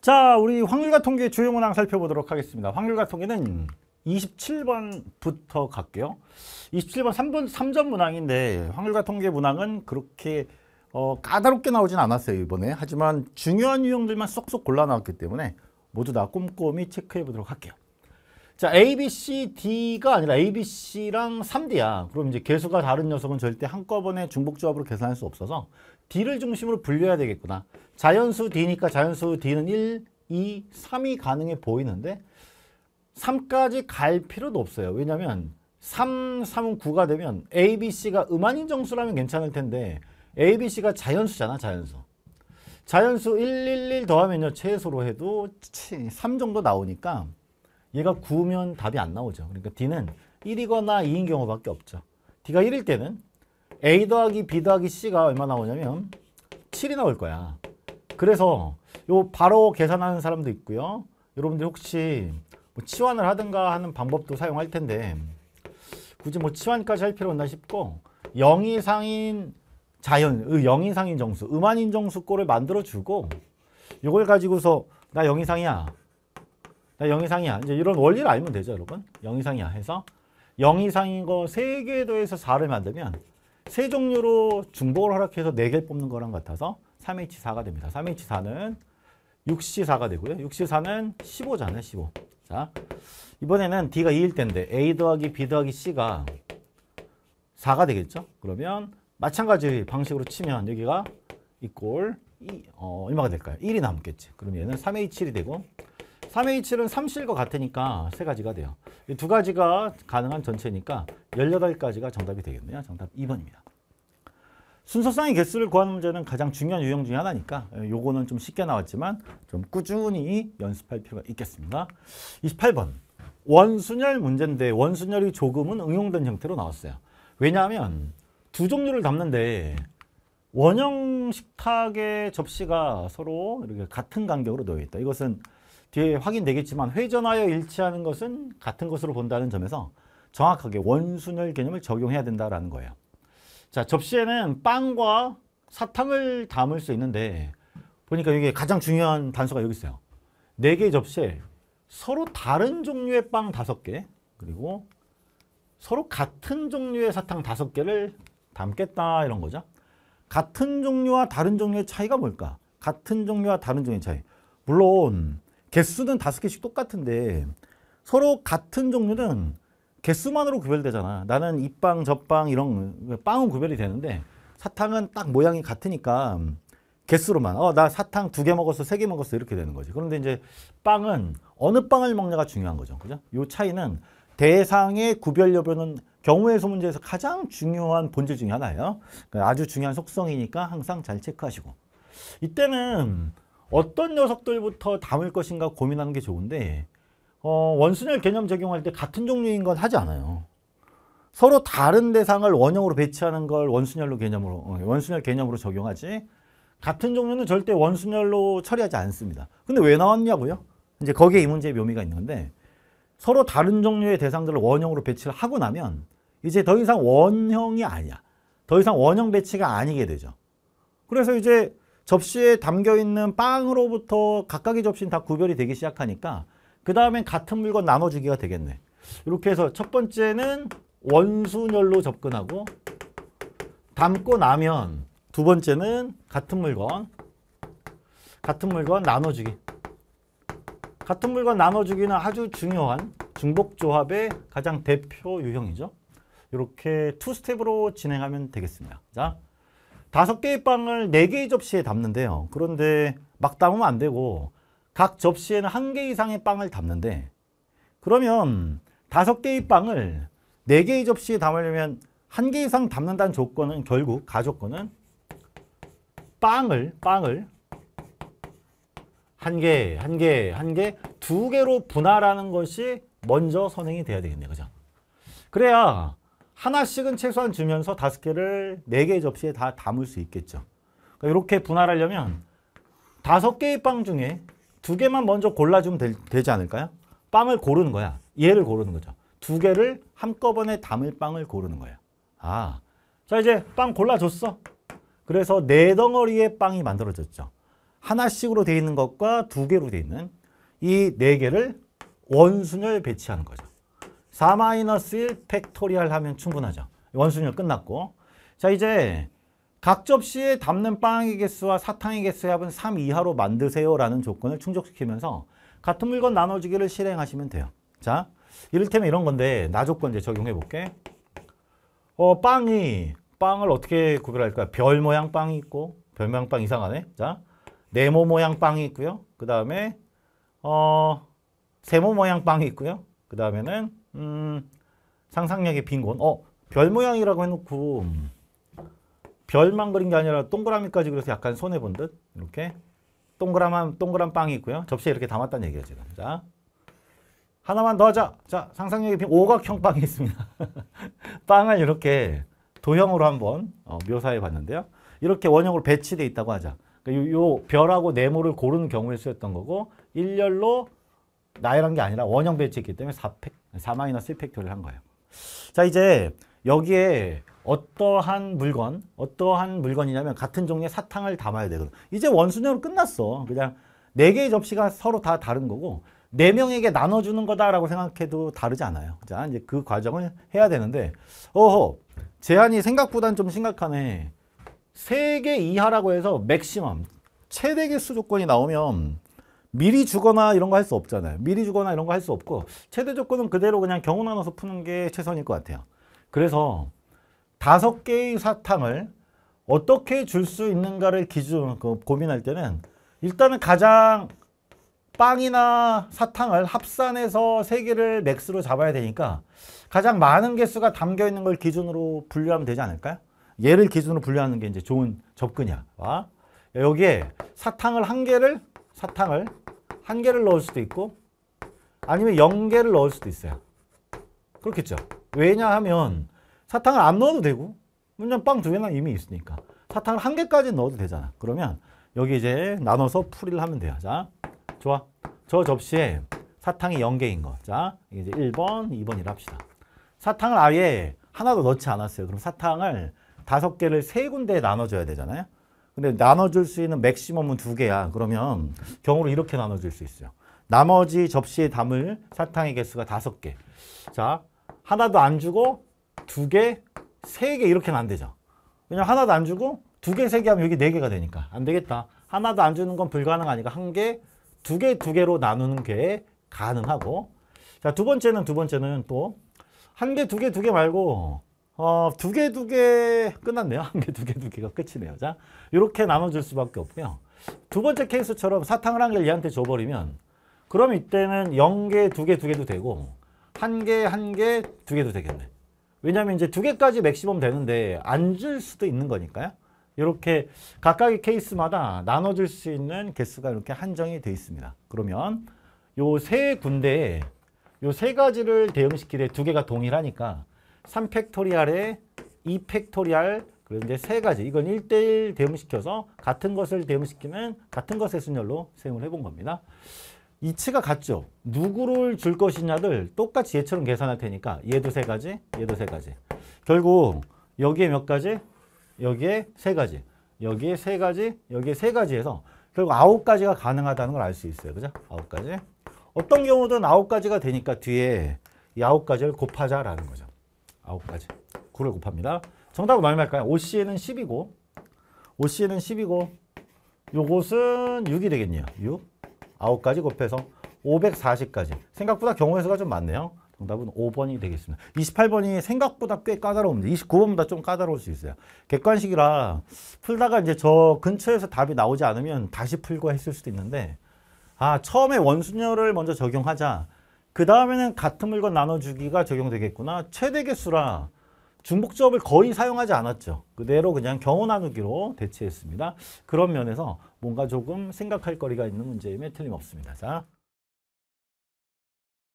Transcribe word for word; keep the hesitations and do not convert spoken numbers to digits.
자, 우리 확률과 통계 주요 문항 살펴보도록 하겠습니다. 확률과 통계는 이십칠 번부터 갈게요. 이십칠 번 삼 번, 삼 점 문항인데 확률과 통계 문항은 그렇게 어, 까다롭게 나오진 않았어요, 이번에. 하지만 중요한 유형들만 쏙쏙 골라 나왔기 때문에 모두 다 꼼꼼히 체크해 보도록 할게요. 자, A, B, C, D가 아니라 A, B, C랑 삼 D야. 그럼 이제 개수가 다른 녀석은 절대 한꺼번에 중복조합으로 계산할 수 없어서 D를 중심으로 분류해야 되겠구나. 자연수 D니까 자연수 D는 일, 이, 삼이 가능해 보이는데 삼까지 갈 필요도 없어요. 왜냐면 삼, 삼은 구가 되면 A, B, C가 음한인 정수라면 괜찮을 텐데 A, B, C가 자연수잖아, 자연수. 자연수 일, 일, 일 더하면요, 최소로 해도 삼 정도 나오니까 얘가 구면 답이 안 나오죠. 그러니까 D는 일이거나 이인 경우밖에 없죠. D가 일일 때는 A 더하기 B 더하기 C가 얼마 나오냐면 칠이 나올 거야. 그래서 요 바로 계산하는 사람도 있고요. 여러분들 혹시 뭐 치환을 하든가 하는 방법도 사용할 텐데 굳이 뭐 치환까지 할 필요 없나 싶고 영 이상인 자연, 영 이상인 정수, 음한인 정수 꼴을 만들어주고 이걸 가지고서 나 영 이상이야. 나 영 이상이야. 이제 이런 원리를 알면 되죠, 여러분. 영 이상이야 해서 영 이상인 거 세 개 더해서 사를 만들면 세 종류로 중복을 허락해서 네 개 뽑는 거랑 같아서 삼 에이치 사가 됩니다. 삼 에이치 사는 육 씨 사가 되고요. 육 씨 사는 십오잖아요, 십오. 자, 이번에는 D가 이일 때인데 A 더하기 B 더하기 C가 사가 되겠죠? 그러면 마찬가지 방식으로 치면 여기가 이꼴 어, 얼마가 될까요? 일이 남겠지. 그럼 얘는 삼 에이치 일이 되고 삼 에이치 일은 삼 씨일 것 같으니까 세 가지가 돼요. 이 두 가지가 가능한 전체니까 십팔 가지가 정답이 되겠네요. 정답 이 번입니다. 순서쌍의 개수를 구하는 문제는 가장 중요한 유형 중에 하나니까 요거는 좀 쉽게 나왔지만 좀 꾸준히 연습할 필요가 있겠습니다. 이십팔 번. 원순열 문제인데 원순열이 조금은 응용된 형태로 나왔어요. 왜냐하면 두 종류를 담는데 원형 식탁의 접시가 서로 이렇게 같은 간격으로 놓여 있다. 이것은 뒤에 확인되겠지만 회전하여 일치하는 것은 같은 것으로 본다는 점에서 정확하게 원순열 개념을 적용해야 된다라는 거예요. 자, 접시에는 빵과 사탕을 담을 수 있는데 보니까 이게 가장 중요한 단서가 여기 있어요. 네 개의 접시에 서로 다른 종류의 빵 다섯 개 그리고 서로 같은 종류의 사탕 다섯 개를 담겠다 이런 거죠. 같은 종류와 다른 종류의 차이가 뭘까? 같은 종류와 다른 종류의 차이. 물론 개수는 다섯 개씩 똑같은데 서로 같은 종류는 개수만으로 구별되잖아. 나는 이 빵, 저 빵 이런 빵은 구별이 되는데 사탕은 딱 모양이 같으니까 개수로만 어, 나 사탕 두 개 먹었어, 세 개 먹었어 이렇게 되는 거지. 그런데 이제 빵은 어느 빵을 먹냐가 중요한 거죠. 그죠? 이 차이는 대상의 구별 여부는 경우의 수 문제에서 가장 중요한 본질 중에 하나예요. 그러니까 아주 중요한 속성이니까 항상 잘 체크하시고 이때는 어떤 녀석들부터 담을 것인가 고민하는 게 좋은데 어, 원순열 개념 적용할 때 같은 종류인 건 하지 않아요. 서로 다른 대상을 원형으로 배치하는 걸 원순열로 개념으로 원순열 개념으로 적용하지 같은 종류는 절대 원순열로 처리하지 않습니다. 근데 왜 나왔냐고요? 이제 거기에 이 문제의 묘미가 있는 건데 서로 다른 종류의 대상들을 원형으로 배치를 하고 나면 이제 더 이상 원형이 아니야. 더 이상 원형 배치가 아니게 되죠. 그래서 이제 접시에 담겨있는 빵으로부터 각각의 접시는 다 구별이 되기 시작하니까 그 다음엔 같은 물건 나눠주기가 되겠네. 이렇게 해서 첫 번째는 원순열로 접근하고 담고 나면 두 번째는 같은 물건 같은 물건 나눠주기 같은 물건 나눠주기는 아주 중요한 중복조합의 가장 대표 유형이죠. 이렇게 투 스텝으로 진행하면 되겠습니다. 자, 다섯 개의 빵을 네 개의 접시에 담는데요. 그런데 막 담으면 안 되고 각 접시에는 한 개 이상의 빵을 담는데 그러면 다섯 개의 빵을 네 개의 접시에 담으려면 한 개 이상 담는다는 조건은 결국 가조건은 빵을 빵을 한 개, 한 개, 한 개, 두 개로 분할하는 것이 먼저 선행이 돼야 되겠네요. 그죠? 그래야 하나씩은 최소한 주면서 다섯 개를 네 개의 접시에 다 담을 수 있겠죠. 그러니까 이렇게 분할하려면 다섯 개의 빵 중에 두 개만 먼저 골라주면 되, 되지 않을까요? 빵을 고르는 거야. 얘를 고르는 거죠. 두 개를 한꺼번에 담을 빵을 고르는 거야. 아, 자 이제 빵 골라줬어. 그래서 네 덩어리의 빵이 만들어졌죠. 하나씩으로 되어 있는 것과 두 개로 되어 있는 이 네 개를 원순열 배치하는 거죠. 사 마이너스 일 팩토리얼 하면 충분하죠. 원순열 끝났고. 자, 이제 각 접시에 담는 빵의 개수와 사탕의 개수의 합은 삼 이하로 만드세요라는 조건을 충족시키면서 같은 물건 나눠주기를 실행하시면 돼요. 자, 이를테면 이런 건데 나 조건 이제 적용해 볼게. 어, 빵이, 빵을 어떻게 구별할까요? 별 모양 빵이 있고, 별 모양 빵 이상하네. 자, 네모 모양 빵이 있고요. 그 다음에 어, 세모 모양 빵이 있고요. 그 다음에는 음, 상상력의 빈곤. 어, 별 모양이라고 해놓고 별만 그린 게 아니라 동그라미까지 그려서 약간 손해본 듯. 이렇게 동그라만, 동그란 빵이 있고요. 접시에 이렇게 담았다는 얘기예요, 지금. 자, 하나만 더 하자. 자, 상상력의 빈 오각형 빵이 있습니다. 빵을 이렇게 도형으로 한번 어, 묘사해 봤는데요. 이렇게 원형으로 배치되어 있다고 하자. 그러니까 요, 요 별하고 네모를 고르는 경우의 수였던 거고, 일렬로 나열한 게 아니라 원형 배치했기 때문에 사 마이너스 일 팩토리얼 한 거예요. 자, 이제 여기에 어떠한 물건, 어떠한 물건이냐면 같은 종류의 사탕을 담아야 되거든. 이제 원순으로 끝났어. 그냥 네 개의 접시가 서로 다 다른 거고, 네 명에게 나눠주는 거다라고 생각해도 다르지 않아요. 자, 이제 그 과정을 해야 되는데, 어허, 제한이 생각보단 좀 심각하네. 세 개 이하라고 해서 맥시멈, 최대 개수 조건이 나오면 미리 주거나 이런 거 할 수 없잖아요. 미리 주거나 이런 거 할 수 없고, 최대 조건은 그대로 그냥 경우 나눠서 푸는 게 최선일 것 같아요. 그래서 다섯 개의 사탕을 어떻게 줄 수 있는가를 기준, 그, 고민할 때는 일단은 가장 빵이나 사탕을 합산해서 세 개를 맥스로 잡아야 되니까 가장 많은 개수가 담겨 있는 걸 기준으로 분류하면 되지 않을까요? 얘를 기준으로 분류하는 게 이제 좋은 접근이야. 와. 여기에 사탕을 한 개를, 사탕을 한 개를 넣을 수도 있고, 아니면 영 개를 넣을 수도 있어요. 그렇겠죠. 왜냐하면 사탕을 안 넣어도 되고, 그냥 빵 두 개나 이미 있으니까. 사탕을 한 개까지 넣어도 되잖아. 그러면 여기 이제 나눠서 풀이를 하면 돼요. 자, 좋아. 저 접시에 사탕이 영 개인 거. 자, 이제 일 번, 이 번이라 합시다. 사탕을 아예 하나도 넣지 않았어요. 그럼 사탕을 다섯 개를 세 군데에 나눠줘야 되잖아요. 근데 나눠줄 수 있는 맥시멈은 두 개야. 그러면 경우로 이렇게 나눠줄 수 있어요. 나머지 접시에 담을 사탕의 개수가 다섯 개. 자, 하나도 안 주고, 두 개, 세 개 이렇게는 안 되죠. 왜냐면 하나도 안 주고 두 개, 세 개 하면 여기 네 개가 되니까 안 되겠다. 하나도 안 주는 건 불가능하니까 한 개, 두 개, 두 개로 나누는 게 가능하고. 자, 두 번째는 두 번째는 또 한 개, 두 개, 두 개 말고 어, 두 개, 두 개 끝났네요. 한 개, 두 개, 두 개가 끝이네요. 자, 이렇게 나눠줄 수밖에 없고요. 두 번째 케이스처럼 사탕을 한 개를 얘한테 줘버리면 그럼 이때는 영 개, 두 개, 두 개도 되고 한 개, 한 개, 두 개도 되겠네. 왜냐면 이제 두 개까지 맥시멈 되는데 안 줄 수도 있는 거니까요. 이렇게 각각의 케이스마다 나눠줄 수 있는 개수가 이렇게 한정이 되어 있습니다. 그러면 요 세 군데에 요 세 가지를 대응시키되 두 개가 동일하니까 삼 팩토리얼에 이 팩토리얼, 그런데 세 가지, 이건 일 대 일 대응시켜서 같은 것을 대응시키면 같은 것의 순열로 사용을 해본 겁니다. 이치가 같죠. 누구를 줄 것이냐를 똑같이 얘처럼 계산할 테니까 얘도 세 가지, 얘도 세 가지. 결국 여기에 몇 가지, 여기에 세 가지, 여기에 세 가지, 여기에 세 가지에서 결국 아홉 가지가 가능하다는 걸 알 수 있어요. 그죠? 아홉 가지. 어떤 경우든 아홉 가지가 되니까 뒤에 이 아홉 가지를 곱하자라는 거죠. 아홉 가지. 구를 곱합니다. 정답은 얼마일까요? 오씨에는 십이고, 오씨에는 십이고, 요것은 육이 되겠네요. 육. 아홉까지 곱해서 오백사십까지. 생각보다 경우의 수가 좀 많네요. 정답은 오 번이 되겠습니다. 이십팔 번이 생각보다 꽤 까다로운데 이십구 번보다 좀 까다로울 수 있어요. 객관식이라 풀다가 이제 저 근처에서 답이 나오지 않으면 다시 풀고 했을 수도 있는데, 아, 처음에 원순열을 먼저 적용하자. 그 다음에는 같은 물건 나눠주기가 적용되겠구나. 최대 개수라 중복접을 거의 사용하지 않았죠. 그대로 그냥 경우 나누기로 대체했습니다. 그런 면에서 뭔가 조금 생각할 거리가 있는 문제임에 틀림없습니다. 자.